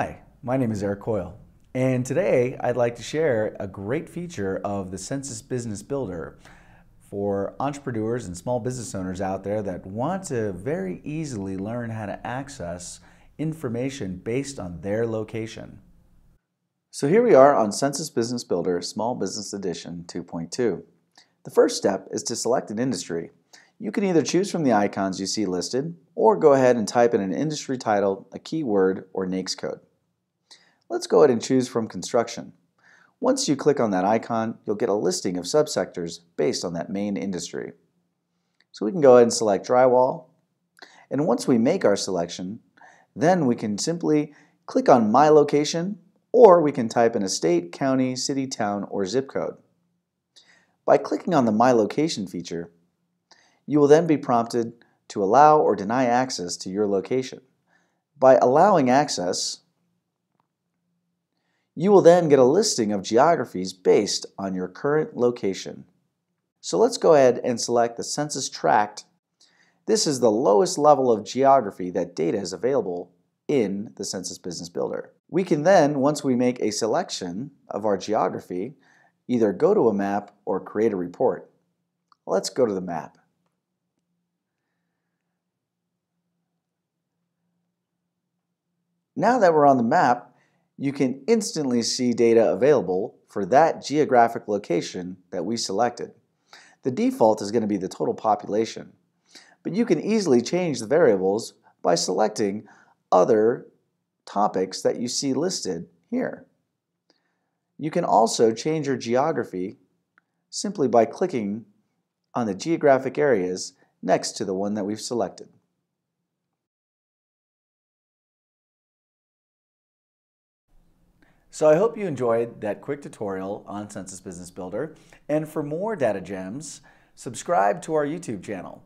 Hi, my name is Eric Coyle, and today I'd like to share a great feature of the Census Business Builder for entrepreneurs and small business owners out there that want to very easily learn how to access information based on their location. So here we are on Census Business Builder Small Business Edition 2.2. The first step is to select an industry. You can either choose from the icons you see listed or go ahead and type in an industry title, a keyword, or NAICS code. Let's go ahead and choose from construction. Once you click on that icon, you'll get a listing of subsectors based on that main industry. So we can go ahead and select drywall. And once we make our selection, then we can simply click on My Location, or we can type in a state, county, city, town, or zip code. By clicking on the My Location feature, you will then be prompted to allow or deny access to your location. By allowing access, you will then get a listing of geographies based on your current location. So let's go ahead and select the census tract. This is the lowest level of geography that data is available in the Census Business Builder. We can then, once we make a selection of our geography, either go to a map or create a report. Let's go to the map. Now that we're on the map, you can instantly see data available for that geographic location that we selected. The default is going to be the total population, but you can easily change the variables by selecting other topics that you see listed here. You can also change your geography simply by clicking on the geographic areas next to the one that we've selected. So I hope you enjoyed that quick tutorial on Census Business Builder, and for more data gems, subscribe to our YouTube channel.